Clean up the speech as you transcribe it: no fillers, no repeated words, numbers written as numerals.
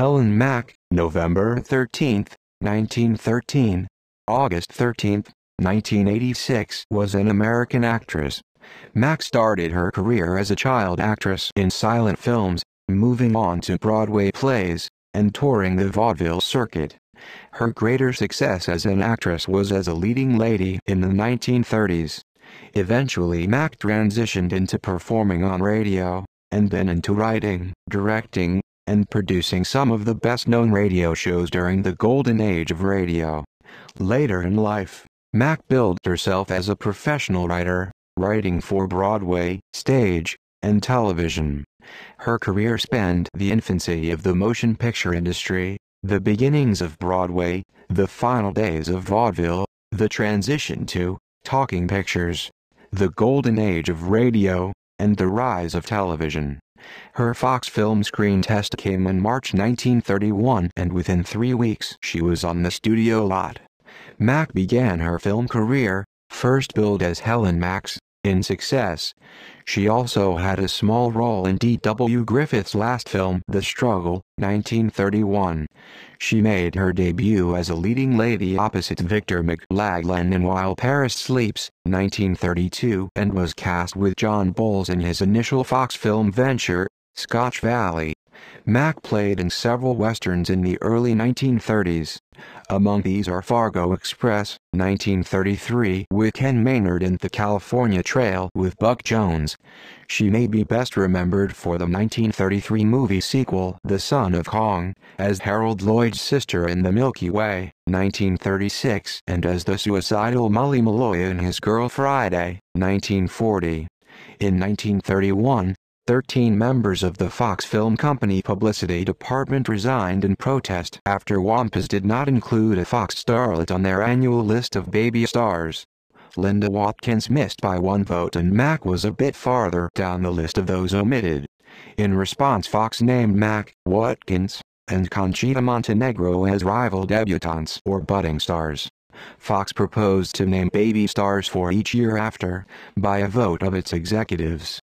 Helen Mack, November 13, 1913, August 13, 1986, was an American actress. Mack started her career as a child actress in silent films, moving on to Broadway plays, and touring the vaudeville circuit. Her greater success as an actress was as a leading lady in the 1930s. Eventually Mack transitioned into performing on radio, and then into writing, directing, and producing some of the best-known radio shows during the golden age of radio. Later in life, Mack built herself as a professional writer, writing for Broadway, stage, and television. Her career spanned the infancy of the motion picture industry, the beginnings of Broadway, the final days of vaudeville, the transition to talking pictures, the golden age of radio, and the rise of television. Her Fox film screen test came in March 1931, and within 3 weeks she was on the studio lot. Mack began her film career, first billed as Helen Mack, in success. She also had a small role in D.W. Griffith's last film The Struggle, 1931. She made her debut as a leading lady opposite Victor McLaglan in While Paris Sleeps, 1932, and was cast with John Boles in his initial Fox film venture, Scotch Valley. Mack played in several westerns in the early 1930s. Among these are Fargo Express, 1933 with Ken Maynard, and The California Trail with Buck Jones. She may be best remembered for the 1933 movie sequel The Son of Kong, as Harold Lloyd's sister in The Milky Way, 1936, and as the suicidal Molly Malloy in His Girl Friday, 1940. In 1931, 13 members of the Fox Film Company publicity department resigned in protest after Wampus did not include a Fox starlet on their annual list of baby stars. Linda Watkins missed by 1 vote, and Mack was a bit farther down the list of those omitted. In response, Fox named Mack, Watkins, and Conchita Montenegro as rival debutantes or budding stars. Fox proposed to name baby stars for each year after, by a vote of its executives.